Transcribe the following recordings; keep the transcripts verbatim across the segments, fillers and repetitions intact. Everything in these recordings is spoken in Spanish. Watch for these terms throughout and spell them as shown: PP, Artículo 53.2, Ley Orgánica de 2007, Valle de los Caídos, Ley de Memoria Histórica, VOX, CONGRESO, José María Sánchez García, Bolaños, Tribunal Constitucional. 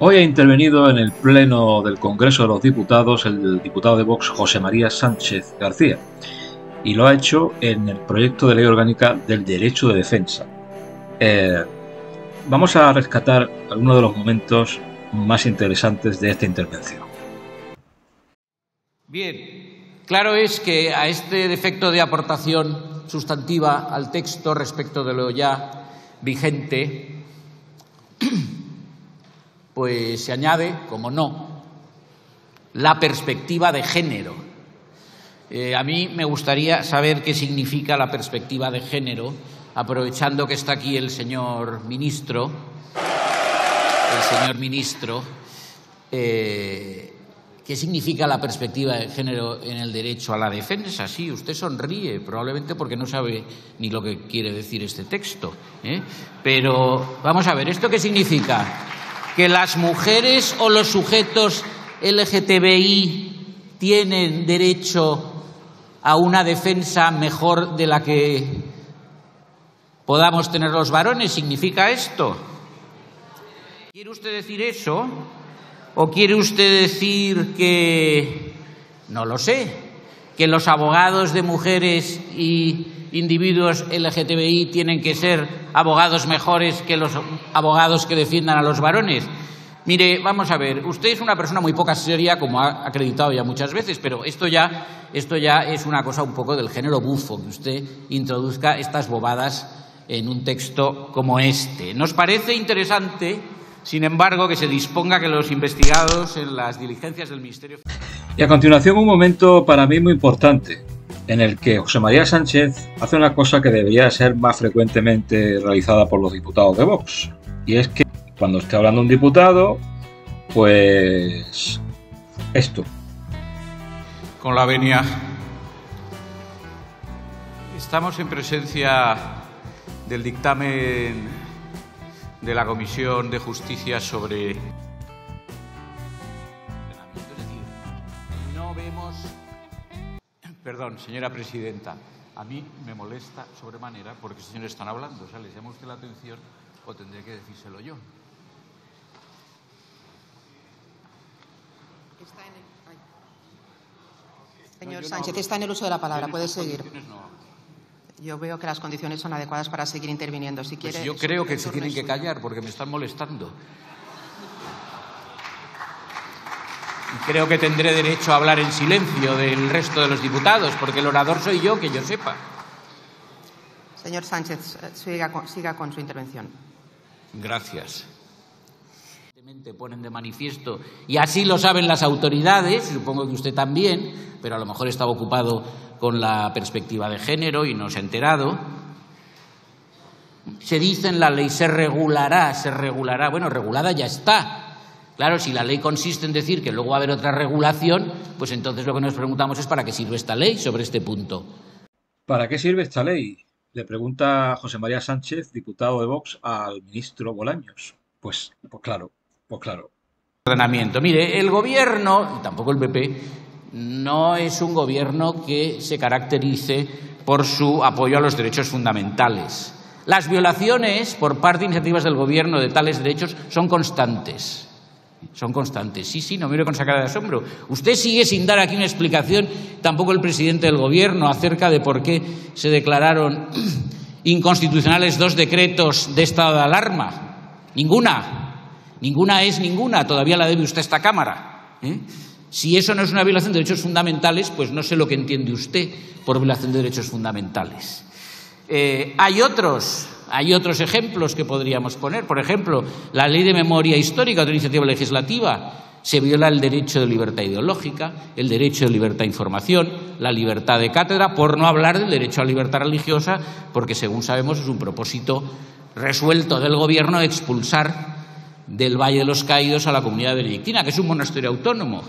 Hoy ha intervenido en el Pleno del Congreso de los Diputados el diputado de Vox José María Sánchez García, y lo ha hecho en el proyecto de Ley Orgánica del Derecho de Defensa. Eh, vamos a rescatar algunos de los momentos más interesantes de esta intervención. Bien, claro es que a este defecto de aportación sustantiva al texto respecto de lo ya vigente, pues se añade, como no, la perspectiva de género. Eh, a mí me gustaría saber qué significa la perspectiva de género, aprovechando que está aquí el señor ministro, el señor ministro, eh, ¿qué significa la perspectiva de género en el derecho a la defensa? Sí, usted sonríe, probablemente porque no sabe ni lo que quiere decir este texto, ¿eh? Pero vamos a ver, ¿esto qué significa? ¿Que las mujeres o los sujetos L G T B I tienen derecho a una defensa mejor de la que podamos tener los varones? ¿Significa esto? ¿Quiere usted decir eso? ¿O quiere usted decir que, no lo sé, que los abogados de mujeres y individuos L G T B I tienen que ser abogados mejores que los abogados que defiendan a los varones? Mire, vamos a ver, usted es una persona muy poco seria, como ha acreditado ya muchas veces, pero esto ya, esto ya es una cosa un poco del género bufo, que usted introduzca estas bobadas en un texto como este. ¿Nos parece interesante? Sin embargo, que se disponga que los investigados en las diligencias del Ministerio... Y a continuación un momento para mí muy importante, en el que José María Sánchez hace una cosa que debería ser más frecuentemente realizada por los diputados de Vox. Y es que cuando esté hablando un diputado, pues... esto. Con la venia. Estamos en presencia del dictamen de la Comisión de Justicia sobre... No vemos... Perdón, señora presidenta, a mí me molesta sobremanera porque estos señores están hablando. O sea, les llama usted la atención o tendré que decírselo yo. Está en el... Señor no, Sánchez, no está en el uso de la palabra. Puede seguir. Yo veo que las condiciones son adecuadas para seguir interviniendo. Si quiere, pues yo creo que se tienen que callar porque me están molestando. Y creo que tendré derecho a hablar en silencio del resto de los diputados, porque el orador soy yo, que yo sepa. Señor Sánchez, siga con, siga con su intervención. Gracias. Ponen de manifiesto, y así lo saben las autoridades, supongo que usted también, pero a lo mejor estaba ocupado con la perspectiva de género y no se ha enterado. Se dice en la ley, se regulará, se regulará. Bueno, regulada ya está. Claro, si la ley consiste en decir que luego va a haber otra regulación, pues entonces lo que nos preguntamos es ¿para qué sirve esta ley sobre este punto? ¿Para qué sirve esta ley? Le pregunta José María Sánchez, diputado de Vox, al ministro Bolaños. Pues, pues claro. Pues claro. Ordenamiento. Mire, el Gobierno, y tampoco el P P, no es un Gobierno que se caracterice por su apoyo a los derechos fundamentales. Las violaciones por parte de iniciativas del Gobierno de tales derechos son constantes. Son constantes. Sí, sí, no mire con sacada de asombro. Usted sigue sin dar aquí una explicación, tampoco el presidente del Gobierno, acerca de por qué se declararon inconstitucionales dos decretos de estado de alarma. Ninguna. Ninguna es ninguna, todavía la debe usted a esta Cámara. ¿Eh? Si eso no es una violación de derechos fundamentales, pues no sé lo que entiende usted por violación de derechos fundamentales. Eh, hay otros, hay otros ejemplos que podríamos poner. Por ejemplo, la Ley de Memoria Histórica, otra iniciativa legislativa, se viola el derecho de libertad ideológica, el derecho de libertad de información, la libertad de cátedra, por no hablar del derecho a libertad religiosa, porque según sabemos es un propósito resuelto del Gobierno de expulsar del Valle de los Caídos a la comunidad benedictina, que es un monasterio autónomo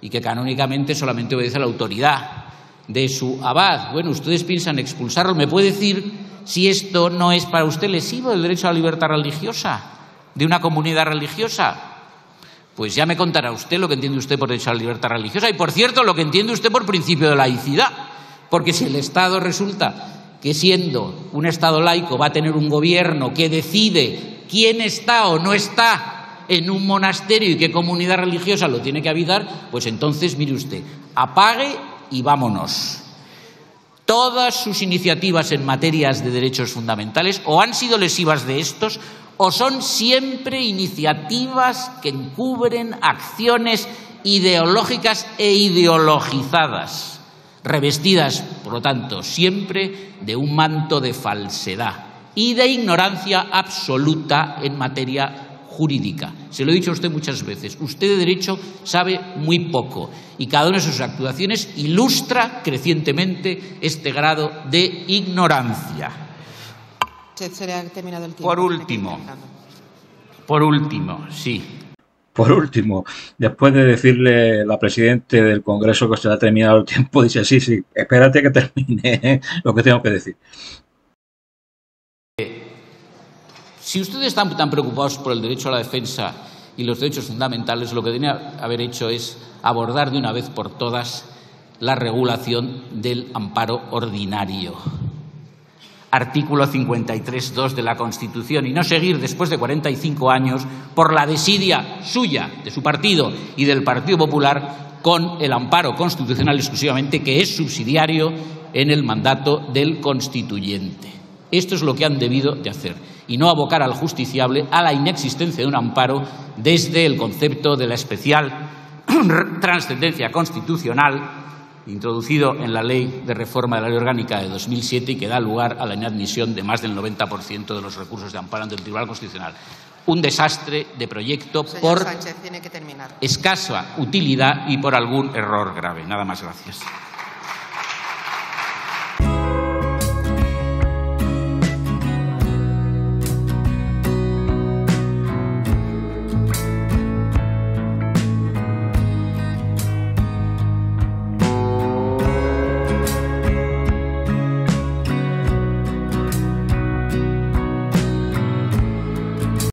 y que canónicamente solamente obedece a la autoridad de su abad. Bueno, ustedes piensan expulsarlo. ¿Me puede decir si esto no es para usted lesivo del derecho a la libertad religiosa de una comunidad religiosa? Pues ya me contará usted lo que entiende usted por derecho a la libertad religiosa y, por cierto, lo que entiende usted por principio de laicidad, porque si el Estado resulta que siendo un Estado laico va a tener un gobierno que decide quién está o no está en un monasterio y qué comunidad religiosa lo tiene que habitar, pues entonces, mire usted, apague y vámonos. Todas sus iniciativas en materias de derechos fundamentales o han sido lesivas de estos o son siempre iniciativas que encubren acciones ideológicas e ideologizadas, revestidas, por lo tanto, siempre de un manto de falsedad y de ignorancia absoluta en materia jurídica. Se lo he dicho a usted muchas veces, usted de derecho sabe muy poco y cada una de sus actuaciones ilustra crecientemente este grado de ignorancia. Se le ha terminado el tiempo. Por último, por último, sí. Por último, después de decirle la presidente del Congreso que se le ha terminado el tiempo, dice, sí, sí, espérate que termine lo que tengo que decir. Si ustedes están tan preocupados por el derecho a la defensa y los derechos fundamentales, lo que deberían haber hecho es abordar de una vez por todas la regulación del amparo ordinario. Artículo cincuenta y tres punto dos de la Constitución, y no seguir después de cuarenta y cinco años por la desidia suya, de su partido y del Partido Popular, con el amparo constitucional exclusivamente, que es subsidiario en el mandato del constituyente. Esto es lo que han debido de hacer, y no abocar al justiciable a la inexistencia de un amparo desde el concepto de la especial trascendencia constitucional introducido en la Ley de Reforma de la Ley Orgánica de dos mil siete y que da lugar a la inadmisión de más del noventa por ciento de los recursos de amparo ante el Tribunal Constitucional. Un desastre de proyecto por escasa utilidad y por algún error grave. Nada más, gracias.